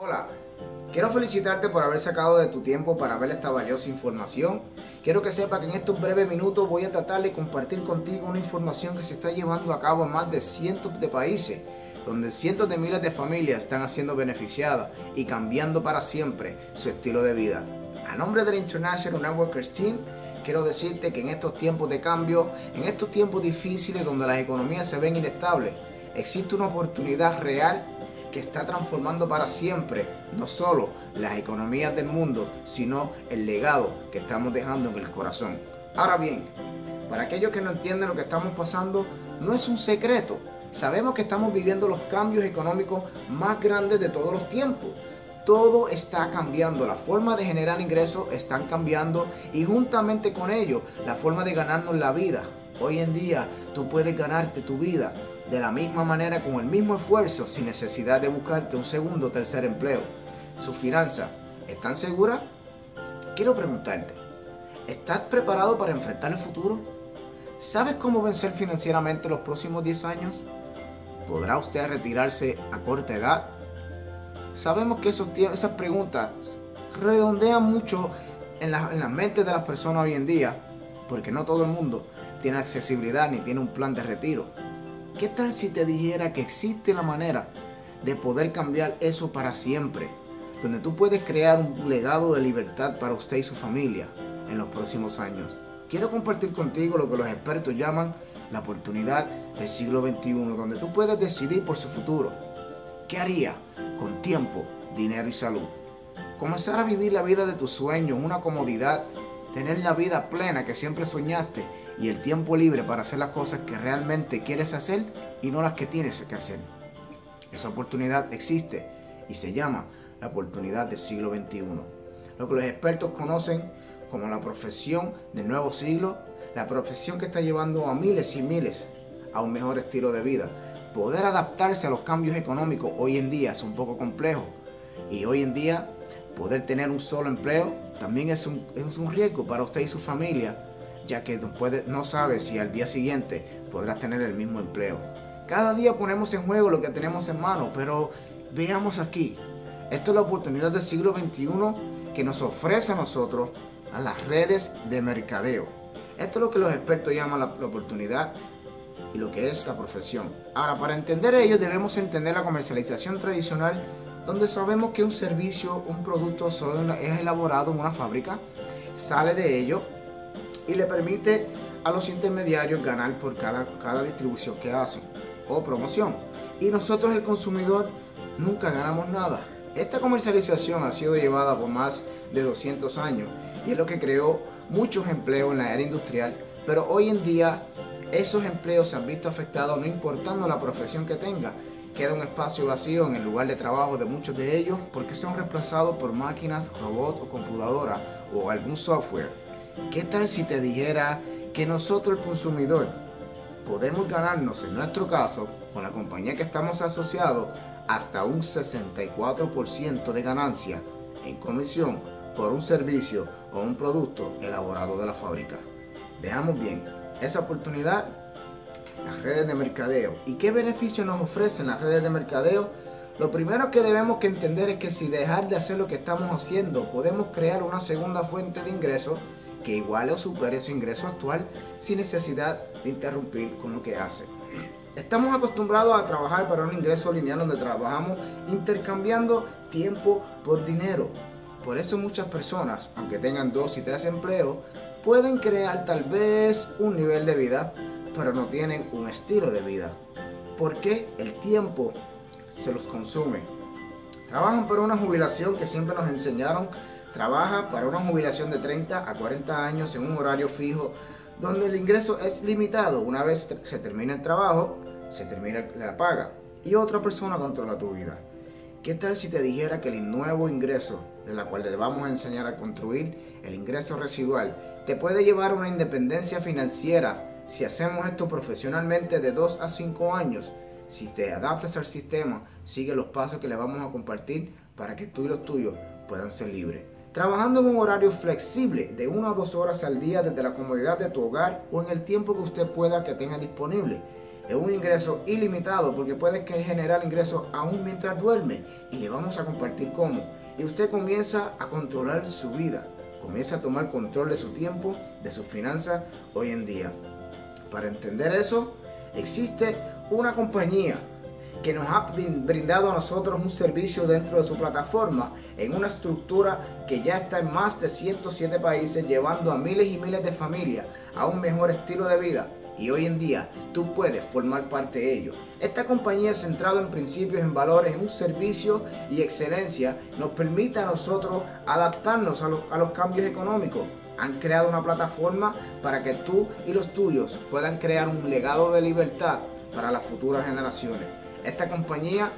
Hola, quiero felicitarte por haber sacado de tu tiempo para ver esta valiosa información. Quiero que sepas que en estos breves minutos voy a tratar de compartir contigo una información que se está llevando a cabo en más de cientos de países, donde cientos de miles de familias están siendo beneficiadas y cambiando para siempre su estilo de vida. A nombre del International Networkers Team, quiero decirte que en estos tiempos de cambio, en estos tiempos difíciles donde las economías se ven inestables, existe una oportunidad real que está transformando para siempre no solo las economías del mundo, sino el legado que estamos dejando en el corazón. Ahora bien, para aquellos que no entienden lo que estamos pasando, no es un secreto. Sabemos que estamos viviendo los cambios económicos más grandes de todos los tiempos. Todo está cambiando, la forma de generar ingresos están cambiando y juntamente con ello, la forma de ganarnos la vida. Hoy en día tú puedes ganarte tu vida de la misma manera, con el mismo esfuerzo, sin necesidad de buscarte un segundo o tercer empleo. ¿Sus finanzas están seguras? Quiero preguntarte, ¿estás preparado para enfrentar el futuro? ¿Sabes cómo vencer financieramente los próximos 10 años? ¿Podrá usted retirarse a corta edad? Sabemos que esas preguntas redondean mucho en las mentes de las personas hoy en día, porque no todo el mundo tiene accesibilidad ni tiene un plan de retiro. ¿Qué tal si te dijera que existe la manera de poder cambiar eso para siempre? Donde tú puedes crear un legado de libertad para usted y su familia en los próximos años. Quiero compartir contigo lo que los expertos llaman la oportunidad del siglo XXI, donde tú puedes decidir por su futuro. ¿Qué haría con tiempo, dinero y salud? Comenzar a vivir la vida de tus sueños, una comodidad, tener la vida plena que siempre soñaste y el tiempo libre para hacer las cosas que realmente quieres hacer y no las que tienes que hacer. Esa oportunidad existe y se llama la oportunidad del siglo XXI. Lo que los expertos conocen como la profesión del nuevo siglo, la profesión que está llevando a miles y miles a un mejor estilo de vida. Poder adaptarse a los cambios económicos hoy en día es un poco complejo y hoy en día poder tener un solo empleo también es un riesgo para usted y su familia, ya que no sabe si al día siguiente podrás tener el mismo empleo. Cada día ponemos en juego lo que tenemos en mano, pero veamos aquí. Esta es la oportunidad del siglo XXI que nos ofrece a nosotros a las redes de mercadeo. Esto es lo que los expertos llaman la oportunidad y lo que es la profesión. Ahora, para entender ello debemos entender la comercialización tradicional, donde sabemos que un servicio, un producto es elaborado en una fábrica, sale de ello y le permite a los intermediarios ganar por cada distribución que hacen o promoción. Y nosotros, el consumidor, nunca ganamos nada. Esta comercialización ha sido llevada por más de 200 años y es lo que creó muchos empleos en la era industrial, pero hoy en día esos empleos se han visto afectados no importando la profesión que tenga. Queda un espacio vacío en el lugar de trabajo de muchos de ellos porque son reemplazados por máquinas, robots o computadoras o algún software. ¿Qué tal si te dijera que nosotros, el consumidor, podemos ganarnos, en nuestro caso, con la compañía que estamos asociados, hasta un 64% de ganancia en comisión por un servicio o un producto elaborado de la fábrica? Veamos bien esa oportunidad. Las redes de mercadeo. ¿Y qué beneficios nos ofrecen las redes de mercadeo? Lo primero que debemos que entender es que si dejar de hacer lo que estamos haciendo, podemos crear una segunda fuente de ingresos que iguale o supere su ingreso actual sin necesidad de interrumpir con lo que hace. Estamos acostumbrados a trabajar para un ingreso lineal donde trabajamos intercambiando tiempo por dinero. Por eso muchas personas, aunque tengan 2 y 3 empleos, pueden crear tal vez un nivel de vida, pero no tienen un estilo de vida porque el tiempo se los consume. Trabajan para una jubilación que siempre nos enseñaron, trabaja para una jubilación de 30 a 40 años en un horario fijo donde el ingreso es limitado. Una vez se termina el trabajo, se termina la paga y otra persona controla tu vida. ¿Qué tal si te dijera que el nuevo ingreso, de la cual le vamos a enseñar a construir el ingreso residual, te puede llevar a una independencia financiera? Si hacemos esto profesionalmente de 2 a 5 años, si te adaptas al sistema, sigue los pasos que le vamos a compartir para que tú y los tuyos puedan ser libres. Trabajando en un horario flexible de 1 a 2 horas al día desde la comodidad de tu hogar o en el tiempo que usted pueda que tenga disponible. es un ingreso ilimitado, porque puede generar ingresos aún mientras duerme, y le vamos a compartir cómo. Y usted comienza a controlar su vida, comienza a tomar control de su tiempo, de sus finanzas hoy en día. Para entender eso, existe una compañía que nos ha brindado a nosotros un servicio dentro de su plataforma, en una estructura que ya está en más de 107 países, llevando a miles y miles de familias a un mejor estilo de vida. Y hoy en día tú puedes formar parte de ello. Esta compañía, centrada en principios, en valores, en un servicio y excelencia, nos permite a nosotros adaptarnos a los cambios económicos. Han creado una plataforma para que tú y los tuyos puedan crear un legado de libertad para las futuras generaciones. Esta compañía,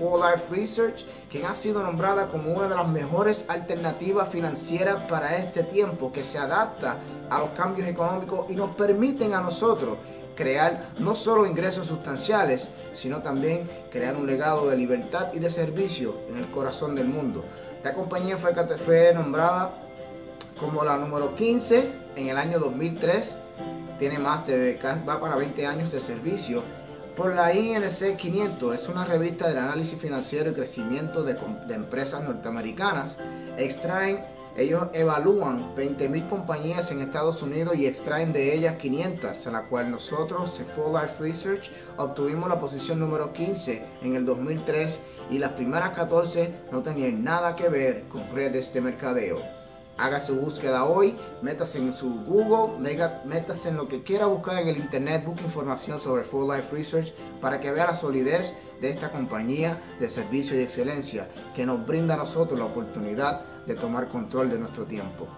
4Life Research, quien ha sido nombrada como una de las mejores alternativas financieras para este tiempo, que se adapta a los cambios económicos y nos permiten a nosotros crear no solo ingresos sustanciales, sino también crear un legado de libertad y de servicio en el corazón del mundo. Esta compañía fue nombrada como la número 15 en el año 2003, tiene más de, va para 20 años de servicio, por la INC 500, es una revista del análisis financiero y crecimiento de empresas norteamericanas. Ellos evalúan 20.000 compañías en Estados Unidos y extraen de ellas 500, en la cual nosotros, en 4Life Research, obtuvimos la posición número 15 en el 2003, y las primeras 14 no tenían nada que ver con redes de mercadeo. Haga su búsqueda hoy, métase en su Google, métase en lo que quiera buscar en el internet, busque información sobre 4Life Research para que vea la solidez de esta compañía de servicio y excelencia que nos brinda a nosotros la oportunidad de tomar control de nuestro tiempo.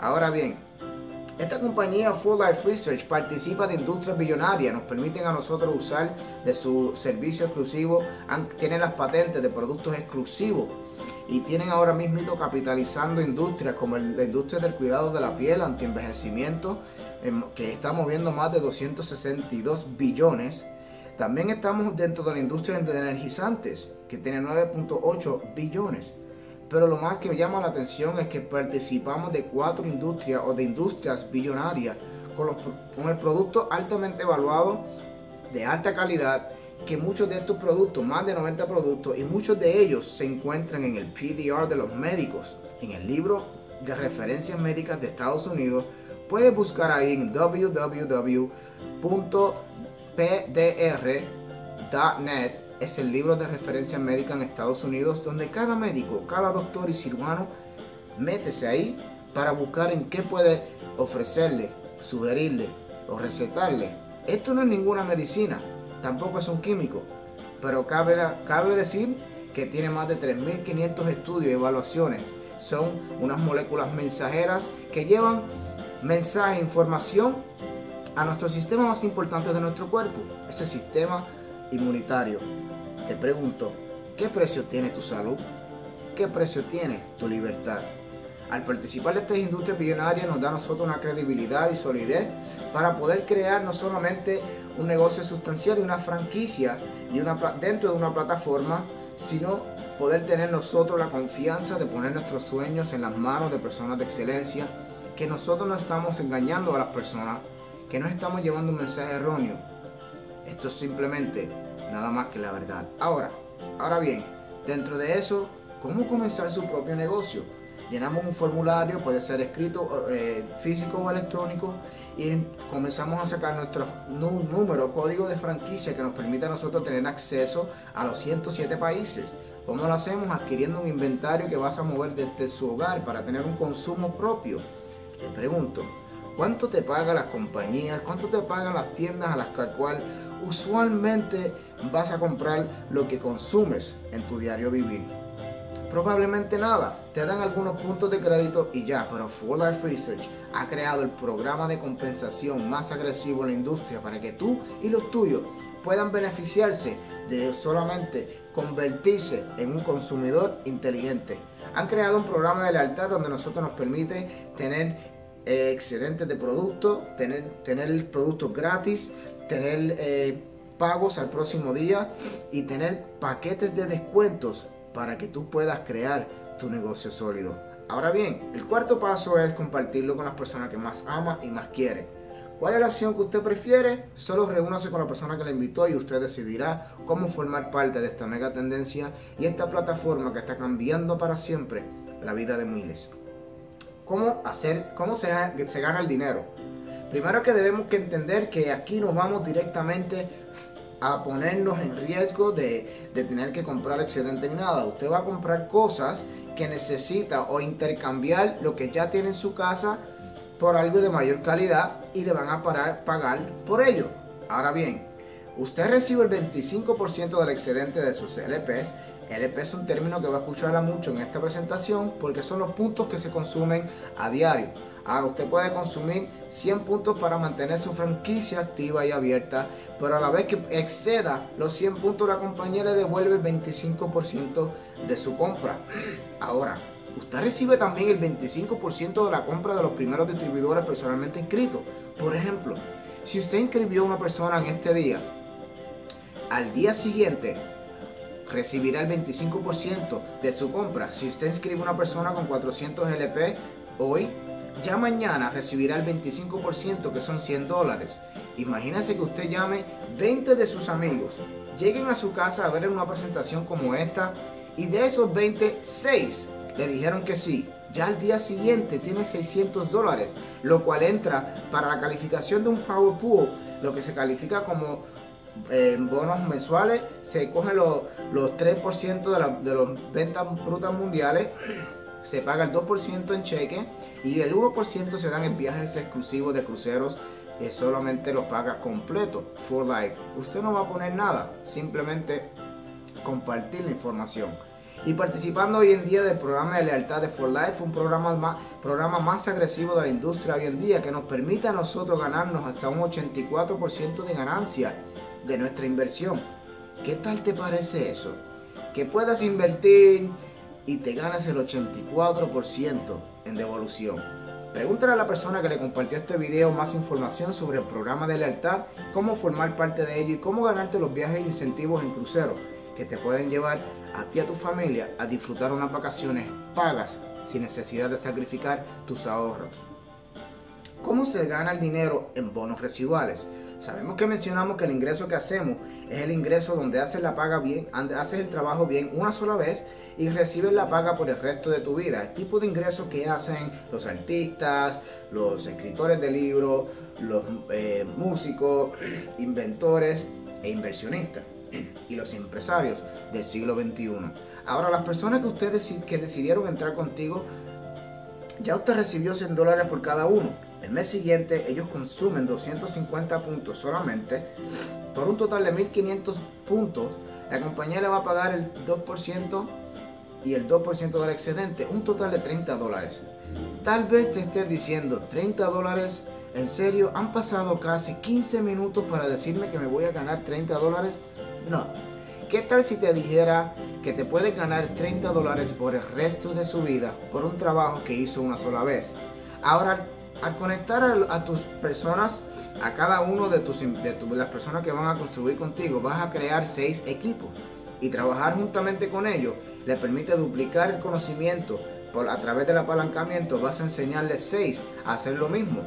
Ahora bien, esta compañía 4Life Research participa de industrias billonarias, nos permiten a nosotros usar de su servicio exclusivo, tienen las patentes de productos exclusivos y tienen ahora mismo capitalizando industrias como la industria del cuidado de la piel, antienvejecimiento, que está moviendo más de 262 billones. También estamos dentro de la industria de energizantes, que tiene 9.8 billones. Pero lo más que llama la atención es que participamos de 4 industrias o de industrias billonarias con el producto altamente evaluado, de alta calidad, que muchos de estos productos, más de 90 productos, y muchos de ellos se encuentran en el PDR de los médicos, en el libro de referencias médicas de Estados Unidos. Puedes buscar ahí en www.pdr.net. Es el libro de referencia médica en Estados Unidos, donde cada médico, cada doctor y cirujano, métese ahí para buscar en qué puede ofrecerle, sugerirle o recetarle. Esto no es ninguna medicina, tampoco es un químico, pero cabe decir que tiene más de 3.500 estudios y evaluaciones. Son unas moléculas mensajeras que llevan mensaje, información a nuestro sistema más importante de nuestro cuerpo, ese sistema inmunitario. Te pregunto, ¿qué precio tiene tu salud? ¿Qué precio tiene tu libertad? Al participar de estas industrias billonarias nos da a nosotros una credibilidad y solidez para poder crear no solamente un negocio sustancial y una franquicia y dentro de una plataforma, sino poder tener nosotros la confianza de poner nuestros sueños en las manos de personas de excelencia, que nosotros no estamos engañando a las personas, que no estamos llevando un mensaje erróneo. Esto es simplemente nada más que la verdad. Ahora bien, dentro de eso, ¿cómo comenzar su propio negocio? Llenamos un formulario, puede ser escrito, físico o electrónico, y comenzamos a sacar nuestro número, código de franquicia, que nos permite a nosotros tener acceso a los 107 países. ¿Cómo lo hacemos? Adquiriendo un inventario que vas a mover desde su hogar para tener un consumo propio. Te pregunto, ¿cuánto te pagan las compañías? ¿Cuánto te pagan las tiendas a las cuales usualmente vas a comprar lo que consumes en tu diario vivir? Probablemente nada, te dan algunos puntos de crédito y ya, pero 4Life Research ha creado el programa de compensación más agresivo en la industria para que tú y los tuyos puedan beneficiarse de solamente convertirse en un consumidor inteligente. Han creado un programa de lealtad donde nosotros nos permite tener excedentes de producto, tener productos gratis, tener pagos al próximo día y tener paquetes de descuentos para que tú puedas crear tu negocio sólido. Ahora bien, el cuarto paso es compartirlo con las personas que más amas y más quieren. ¿Cuál es la opción que usted prefiere? Solo reúnase con la persona que le invitó y usted decidirá cómo formar parte de esta mega tendencia y esta plataforma que está cambiando para siempre la vida de miles. ¿Cómo se gana el dinero? Primero que debemos que entender que aquí nos vamos directamente a ponernos en riesgo de tener que comprar excedente ni nada. Usted va a comprar cosas que necesita o intercambiar lo que ya tiene en su casa por algo de mayor calidad y le van a pagar por ello. Ahora bien, usted recibe el 25% del excedente de sus LPs. LP es un término que va a escucharla mucho en esta presentación porque son los puntos que se consumen a diario. Ahora usted puede consumir 100 puntos para mantener su franquicia activa y abierta, pero a la vez que exceda los 100 puntos la compañía le devuelve el 25% de su compra. Ahora, usted recibe también el 25% de la compra de los primeros distribuidores personalmente inscritos. Por ejemplo, si usted inscribió a una persona en este día, al día siguiente recibirá el 25% de su compra. Si usted inscribe a una persona con 400 LP hoy, ya mañana recibirá el 25%, que son $100. Imagínese que usted llame 20 de sus amigos, lleguen a su casa a ver una presentación como esta y de esos 20, 6 le dijeron que sí. Ya al día siguiente tiene $600, lo cual entra para la calificación de un Power Pool, lo que se califica como bonos mensuales. Se cogen los 3% de las ventas brutas mundiales, se paga el 2% en cheque y el 1% se dan en viajes exclusivos de cruceros, que solamente los paga completo 4Life. Usted no va a poner nada, simplemente compartir la información. Y participando hoy en día del programa de lealtad de 4Life, un programa más agresivo de la industria hoy en día, que nos permite a nosotros ganarnos hasta un 84% de ganancia de nuestra inversión. ¿Qué tal te parece eso? Que puedas invertir y te ganas el 84% en devolución. Pregúntale a la persona que le compartió este video más información sobre el programa de lealtad, cómo formar parte de ello y cómo ganarte los viajes e incentivos en crucero que te pueden llevar a ti y a tu familia a disfrutar unas vacaciones pagas sin necesidad de sacrificar tus ahorros. ¿Cómo se gana el dinero en bonos residuales? Sabemos que mencionamos que el ingreso que hacemos es el ingreso donde haces la paga bien, haces el trabajo bien una sola vez y recibes la paga por el resto de tu vida. El tipo de ingreso que hacen los artistas, los escritores de libros, los músicos, inventores e inversionistas y los empresarios del siglo XXI. Ahora, las personas que ustedes que decidieron entrar contigo, ya usted recibió $100 por cada uno. El mes siguiente ellos consumen 250 puntos solamente, por un total de 1500 puntos. La compañía le va a pagar el 2% y el 2% del excedente, un total de $30. Tal vez te estés diciendo, $30, en serio, han pasado casi 15 minutos para decirme que me voy a ganar $30. No. ¿Qué tal si te dijera que te puedes ganar $30 por el resto de su vida por un trabajo que hizo una sola vez? Ahora, al conectar a tus personas, a cada uno de las personas que van a construir contigo, vas a crear 6 equipos y trabajar juntamente con ellos les permite duplicar el conocimiento. A través del apalancamiento vas a enseñarles 6 a hacer lo mismo.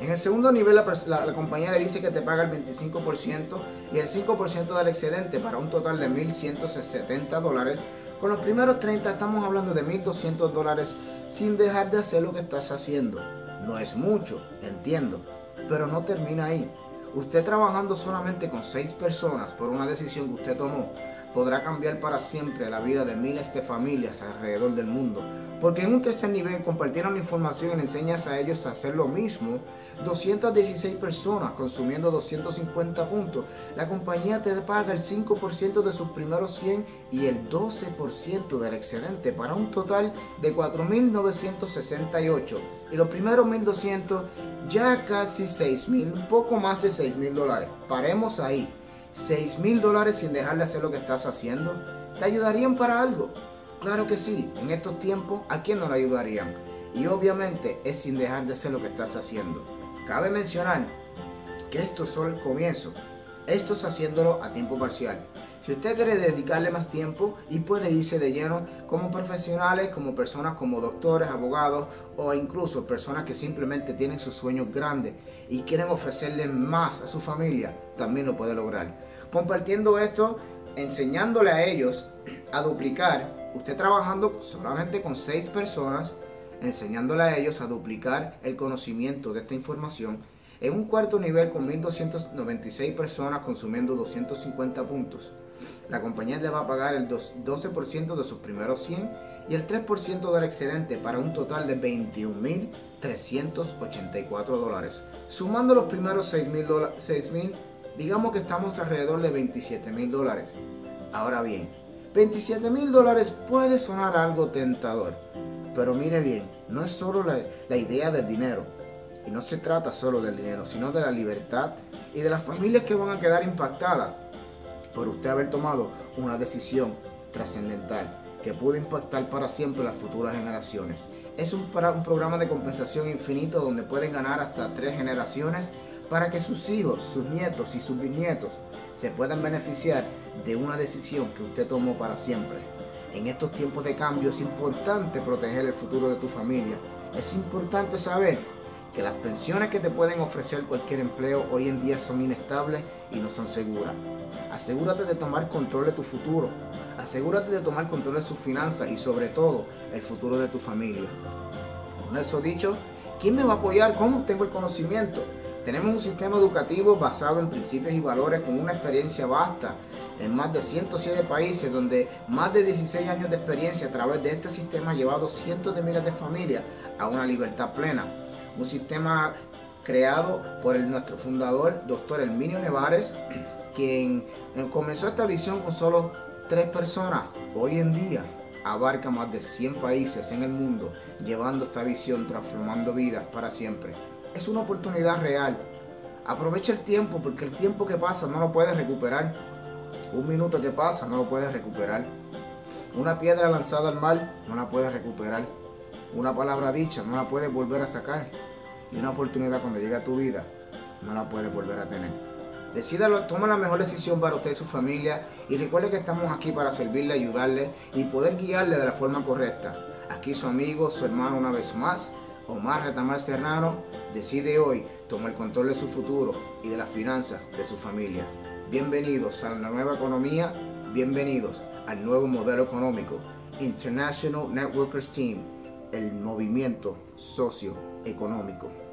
En el segundo nivel la compañía le dice que te paga el 25% y el 5% del excedente para un total de $1,170. Con los primeros 30 estamos hablando de $1,200 sin dejar de hacer lo que estás haciendo. No es mucho, entiendo, pero no termina ahí. Usted trabajando solamente con 6 personas por una decisión que usted tomó, podrá cambiar para siempre la vida de miles de familias alrededor del mundo. Porque en un tercer nivel compartieron información y enseñas a ellos a hacer lo mismo. 216 personas consumiendo 250 puntos. La compañía te paga el 5% de sus primeros 100 y el 12% del excedente para un total de 4,968. Y los primeros 1,200, ya casi 6,000, un poco más de $6,000. Paremos ahí. $6,000 sin dejar de hacer lo que estás haciendo. ¿Te ayudarían para algo? Claro que sí. En estos tiempos, ¿a quién no le ayudarían? Y obviamente es sin dejar de hacer lo que estás haciendo. Cabe mencionar que esto es solo el comienzo. Esto es haciéndolo a tiempo parcial. Si usted quiere dedicarle más tiempo y puede irse de lleno como profesionales, como personas, como doctores, abogados o incluso personas que simplemente tienen sus sueños grandes y quieren ofrecerle más a su familia, también lo puede lograr. Compartiendo esto, enseñándole a ellos a duplicar, usted trabajando solamente con 6 personas, enseñándole a ellos a duplicar el conocimiento de esta información en un cuarto nivel con 1.296 personas consumiendo 250 puntos. La compañía le va a pagar el 12% de sus primeros 100 y el 3% del excedente para un total de $21,384. Sumando los primeros $6,000, digamos que estamos alrededor de $27,000. Ahora bien, $27,000 puede sonar algo tentador, pero mire bien, no es solo la idea del dinero. Y no se trata solo del dinero, sino de la libertad y de las familias que van a quedar impactadas por usted haber tomado una decisión trascendental que pudo impactar para siempre las futuras generaciones. Es un programa de compensación infinito donde pueden ganar hasta 3 generaciones para que sus hijos, sus nietos y sus bisnietos se puedan beneficiar de una decisión que usted tomó para siempre. En estos tiempos de cambio es importante proteger el futuro de tu familia. Es importante saber que las pensiones que te pueden ofrecer cualquier empleo hoy en día son inestables y no son seguras. Asegúrate de tomar control de tu futuro, asegúrate de tomar control de sus finanzas y sobre todo el futuro de tu familia. Con eso dicho, ¿quién me va a apoyar? ¿Cómo tengo el conocimiento? Tenemos un sistema educativo basado en principios y valores con una experiencia vasta en más de 107 países, donde más de 16 años de experiencia a través de este sistema ha llevado cientos de miles de familias a una libertad plena. Un sistema creado por nuestro fundador, Doctor Herminio Nevares, quien comenzó esta visión con solo 3 personas. Hoy en día abarca más de 100 países en el mundo, llevando esta visión, transformando vidas para siempre. Es una oportunidad real. Aprovecha el tiempo, porque el tiempo que pasa no lo puedes recuperar. Un minuto que pasa no lo puedes recuperar. Una piedra lanzada al mar no la puedes recuperar. Una palabra dicha no la puedes volver a sacar. Y una oportunidad cuando llega a tu vida no la puedes volver a tener. Decídalo, toma la mejor decisión para usted y su familia. Y recuerde que estamos aquí para servirle, ayudarle y poder guiarle de la forma correcta. Aquí su amigo, su hermano una vez más, Omar Retamar Serrano. Decide hoy tomar el control de su futuro y de las finanzas de su familia. Bienvenidos a la nueva economía. Bienvenidos al nuevo modelo económico. International Networkers Team. El movimiento socioeconómico.